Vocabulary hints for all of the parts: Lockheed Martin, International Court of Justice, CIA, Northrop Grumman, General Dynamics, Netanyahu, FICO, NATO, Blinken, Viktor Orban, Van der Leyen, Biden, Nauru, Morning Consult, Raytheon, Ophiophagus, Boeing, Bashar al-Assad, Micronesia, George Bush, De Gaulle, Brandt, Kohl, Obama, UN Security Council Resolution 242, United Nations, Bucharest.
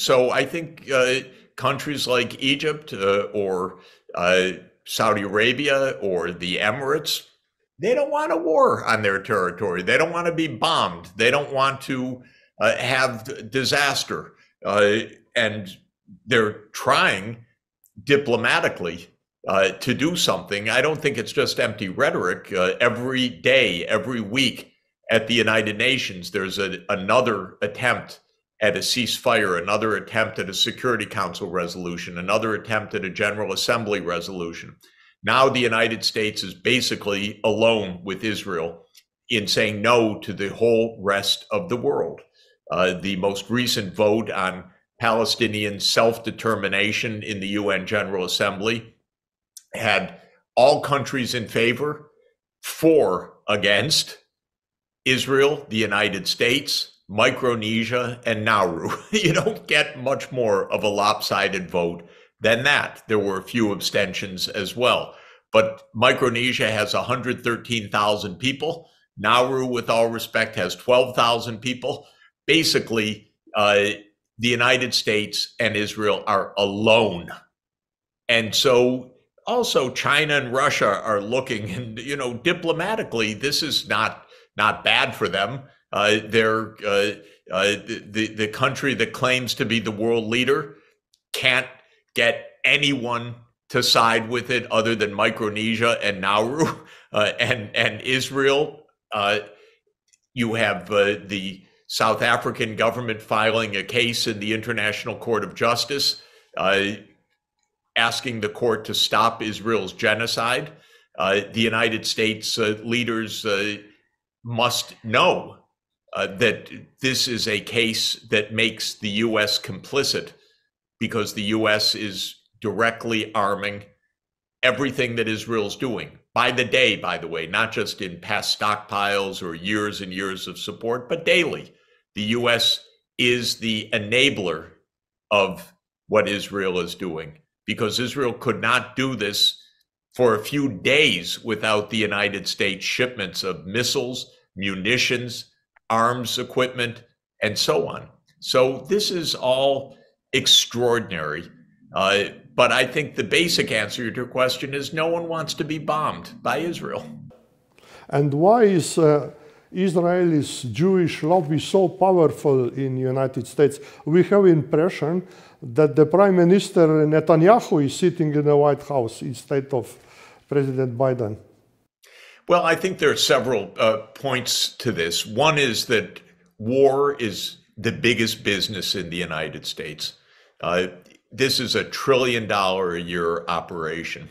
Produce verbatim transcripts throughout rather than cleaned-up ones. So I think uh, countries like Egypt uh, or uh, Saudi Arabia or the Emirates, they don't want a war on their territory. They don't want to be bombed. They don't want to uh, have disaster. Uh, and they're trying diplomatically uh, to do something. I don't think it's just empty rhetoric. Uh, every day, every week at the United Nations, there's a, another attempt at a ceasefire, another attempt at a Security Council resolution, another attempt at a General Assembly resolution. Now the United States is basically alone with Israel in saying no to the whole rest of the world. Uh, the most recent vote on Palestinian self-determination in the U N General Assembly had all countries in favor, four against: Israel, the United States, Micronesia, and Nauru. You don't get much more of a lopsided vote than that. There were a few abstentions as well. But Micronesia has one hundred thirteen thousand people. Nauru, with all respect, has twelve thousand people. Basically, uh, the United States and Israel are alone. And so also China and Russia are looking, and, you know, diplomatically, this is not, not bad for them. Uh, they're, uh, uh, the, the country that claims to be the world leader can't get anyone to side with it other than Micronesia and Nauru uh, and, and Israel. Uh, you have uh, the South African government filing a case in the International Court of Justice, uh, asking the court to stop Israel's genocide. Uh, the United States uh, leaders uh, must know uh, that this is a case that makes the U S complicit, because the U S is directly arming everything that Israel's doing by the day, by the way, not just in past stockpiles or years and years of support, but daily. The U S is the enabler of what Israel is doing, because Israel could not do this for a few days without the United States shipments of missiles, munitions, arms equipment, and so on. So this is all extraordinary. Uh, but I think the basic answer to your question is no one wants to be bombed by Israel. And why is uh, Israel's Jewish lobby so powerful in the United States? We have impression that the Prime Minister Netanyahu is sitting in the White House instead of President Biden. Well, I think there are several uh, points to this. One is that war is the biggest business in the United States. Uh, this is a trillion dollar a year operation.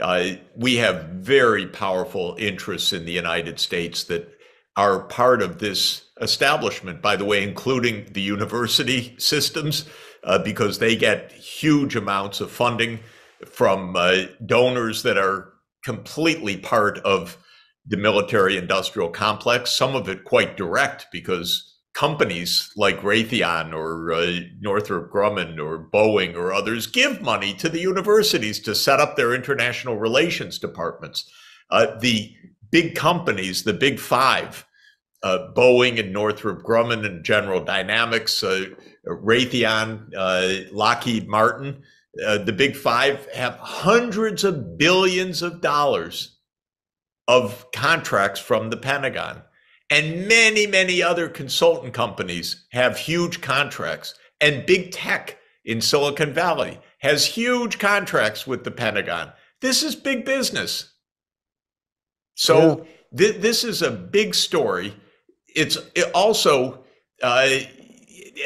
Uh, we have very powerful interests in the United States that are part of this establishment, by the way, including the university systems, uh, because they get huge amounts of funding from uh, donors that are completely part of the military industrial complex, some of it quite direct, because companies like Raytheon or uh, Northrop Grumman or Boeing or others give money to the universities to set up their international relations departments. Uh, the big companies, the big five, uh, Boeing and Northrop Grumman and General Dynamics, uh, Raytheon, uh, Lockheed Martin, uh, the big five have hundreds of billions of dollars of contracts from the Pentagon. And many, many other consultant companies have huge contracts. And big tech in Silicon Valley has huge contracts with the Pentagon. This is big business. So yeah. th this is a big story. It's it also, uh,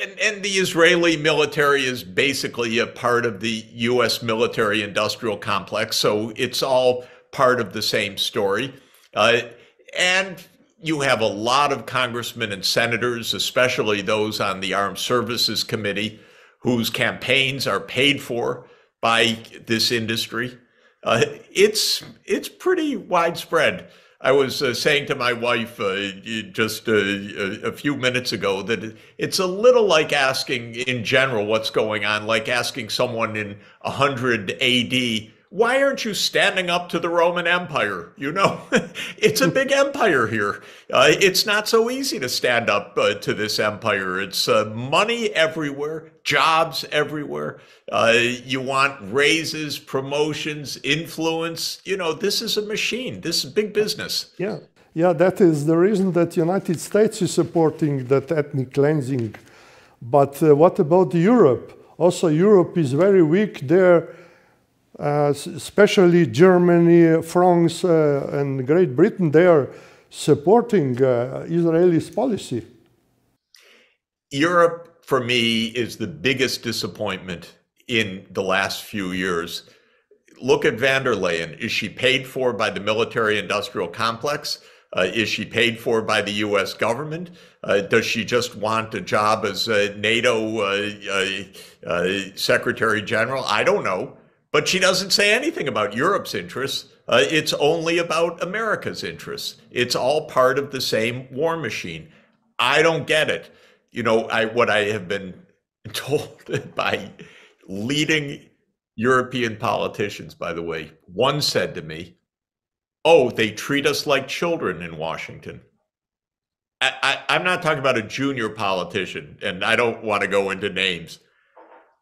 and, and the Israeli military is basically a part of the U S military industrial complex. So it's all part of the same story. Uh, and... You have a lot of congressmen and senators, especially those on the Armed Services Committee, whose campaigns are paid for by this industry. Uh, it's it's pretty widespread. I was uh, saying to my wife uh, just uh, a few minutes ago that it's a little like asking in general what's going on, like asking someone in one hundred A D why aren't you standing up to the Roman Empire? You know, it's a big empire here. Uh, it's not so easy to stand up uh, to this empire. It's uh, money everywhere, jobs everywhere. Uh, you want raises, promotions, influence. You know, this is a machine. This is big business. Yeah. Yeah, that is the reason that the United States is supporting that ethnic cleansing. But uh, what about Europe? Also, Europe is very weak there, uh, especially Germany, France, uh, and Great Britain. They are supporting uh, Israel's policy. Europe, for me, is the biggest disappointment in the last few years. Look at Van der Leyen. Is she paid for by the military-industrial complex? Uh, is she paid for by the U S government? Uh, does she just want a job as a NATO uh, uh, uh, Secretary General? I don't know. But she doesn't say anything about Europe's interests. Uh, it's only about America's interests. It's all part of the same war machine. I don't get it. You know, I, what I have been told by leading European politicians, by the way, one said to me, oh, they treat us like children in Washington. I, I, I'm not talking about a junior politician, and I don't want to go into names,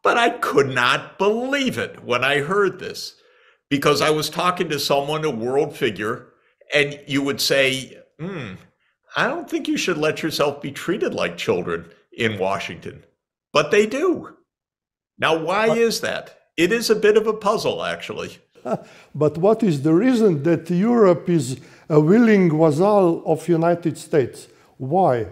but I could not believe it when I heard this, because I was talking to someone, a world figure, and you would say, hmm, I don't think you should let yourself be treated like children in Washington, but they do. Now, why is that? It is a bit of a puzzle, actually. But what is the reason that Europe is a willing vassal of United States? Why?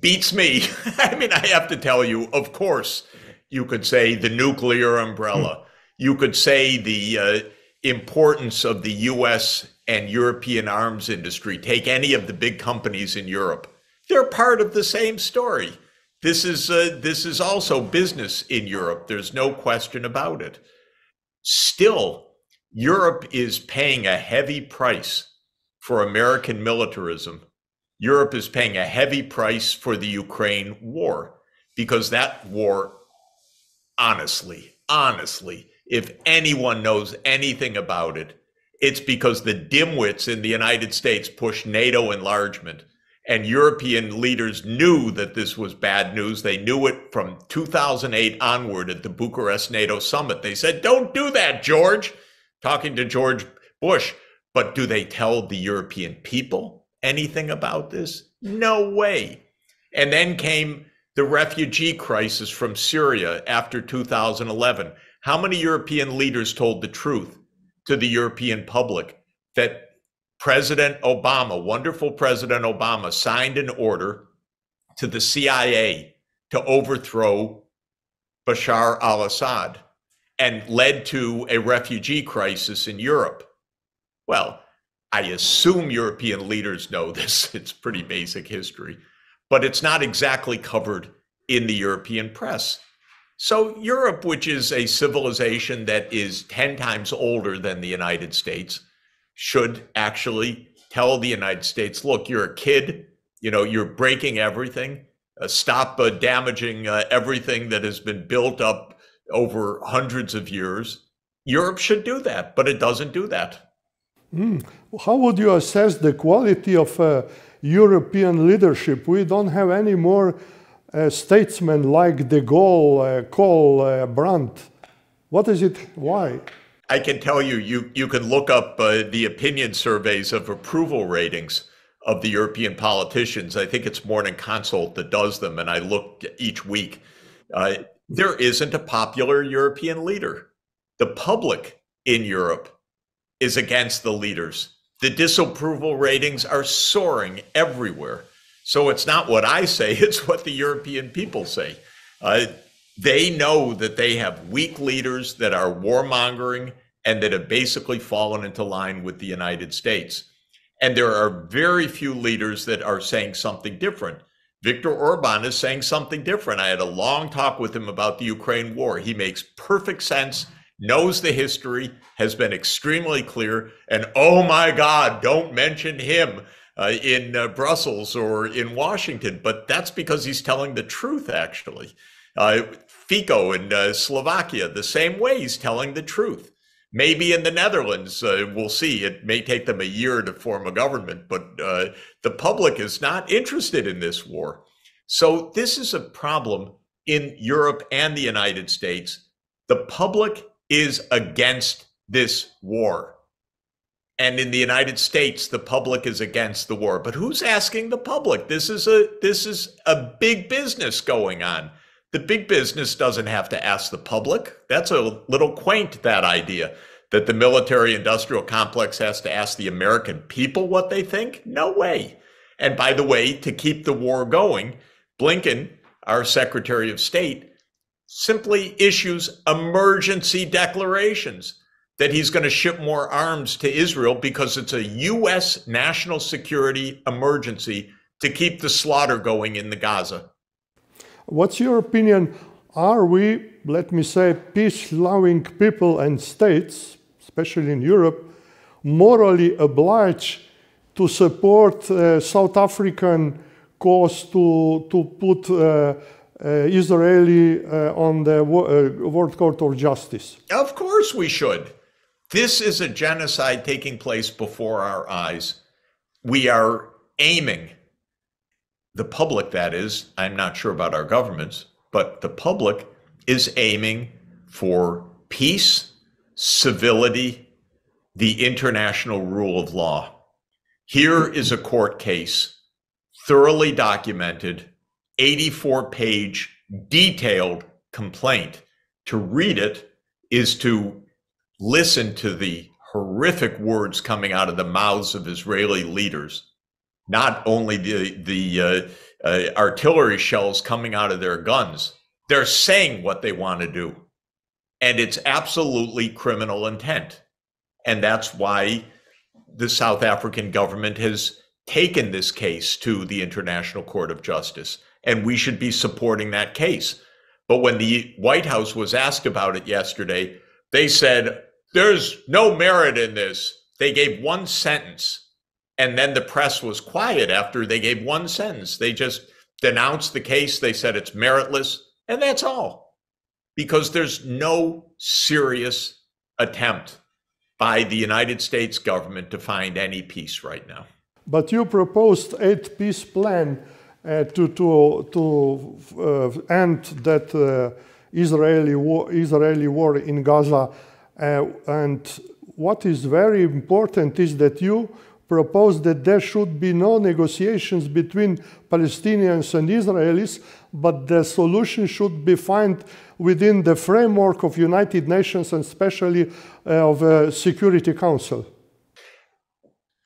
Beats me. I mean, I have to tell you, of course, you could say the nuclear umbrella. You could say the uh, importance of the U S and European arms industry. Take any of the big companies in Europe. They're part of the same story. This is, uh, this is also business in Europe. There's no question about it. Still, Europe is paying a heavy price for American militarism. Europe is paying a heavy price for the Ukraine war, because that war, honestly, honestly, if anyone knows anything about it, it's because the dimwits in the United States pushed NATO enlargement, and European leaders knew that this was bad news. They knew it from two thousand eight onward at the Bucharest NATO summit. They said, don't do that, George, talking to George Bush. But do they tell the European people anything about this? No way. And then came the refugee crisis from Syria after two thousand eleven. How many European leaders told the truth to the European public that President Obama, wonderful President Obama, signed an order to the C I A to overthrow Bashar al-Assad and led to a refugee crisis in Europe? Well, I assume European leaders know this. It's pretty basic history, but it's not exactly covered in the European press. So Europe, which is a civilization that is ten times older than the United States, should actually tell the United States, look, you're a kid, you know, you're breaking everything. Uh, stop uh, damaging uh, everything that has been built up over hundreds of years. Europe should do that, but it doesn't do that. Mm. How would you assess the quality of uh, European leadership? We don't have any more uh, statesmen like De Gaulle, uh, Kohl, uh, Brandt. What is it? Why? I can tell you, you, you can look up uh, the opinion surveys of approval ratings of the European politicians. I think it's Morning Consult that does them, and I look each week. Uh, there isn't a popular European leader. The public in Europe is against the leaders. The disapproval ratings are soaring everywhere. So it's not what I say, it's what the European people say. Uh, They know that they have weak leaders that are warmongering and that have basically fallen into line with the United States. And there are very few leaders that are saying something different. Viktor Orban is saying something different. I had a long talk with him about the Ukraine war. He makes perfect sense, knows the history, has been extremely clear, and oh my God, don't mention him uh, in uh, Brussels or in Washington. But that's because he's telling the truth, actually. Uh, FICO in uh, Slovakia, the same way he's telling the truth. Maybe in the Netherlands, uh, we'll see. It may take them a year to form a government, but uh, the public is not interested in this war. So this is a problem in Europe and the United States. The public is against this war. And in the United States, the public is against the war. But who's asking the public? This is a, this is a big business going on. The big business doesn't have to ask the public. That's a little quaint, that idea that the military industrial complex has to ask the American people what they think. No way. And by the way, to keep the war going, Blinken, our Secretary of State, simply issues emergency declarations that he's going to ship more arms to Israel because it's a U S national security emergency to keep the slaughter going in the Gaza. What's your opinion? Are we, let me say, peace-loving people and states, especially in Europe, morally obliged to support uh, South African cause to, to put uh, Uh, Israeli uh, on the uh, World Court of Justice? Of course we should. This is a genocide taking place before our eyes. We are aiming, the public that is, I'm not sure about our governments, but the public is aiming for peace, civility, the international rule of law. Here is a court case, thoroughly documented, eighty-four page detailed complaint. To read it is to listen to the horrific words coming out of the mouths of Israeli leaders, not only the, the uh, uh, artillery shells coming out of their guns. They're saying what they want to do. And it's absolutely criminal intent. And that's why the South African government has taken this case to the International Court of Justice. And we should be supporting that case. But when the White House was asked about it yesterday, they said, there's no merit in this. They gave one sentence. And then the press was quiet after they gave one sentence. They just denounced the case. They said it's meritless. And that's all. Because there's no serious attempt by the United States government to find any peace right now. But you proposed eight peace plan Uh, to to to uh, end that uh, Israeli war, Israeli war in Gaza, uh, and what is very important is that you propose that there should be no negotiations between Palestinians and Israelis, but the solution should be found within the framework of United Nations and especially uh, of uh, Security Council.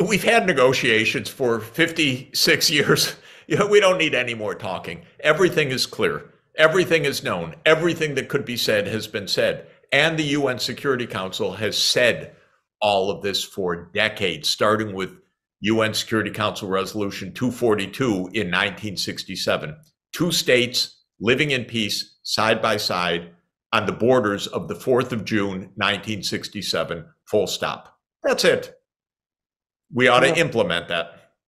We've had negotiations for fifty-six years. You know, we don't need any more talking. Everything is clear. Everything is known. Everything that could be said has been said. And the U N Security Council has said all of this for decades, starting with U N Security Council Resolution two forty-two in nineteen sixty-seven. Two states living in peace side by side on the borders of the fourth of June, nineteen sixty-seven, full stop. That's it. We ought to implement that.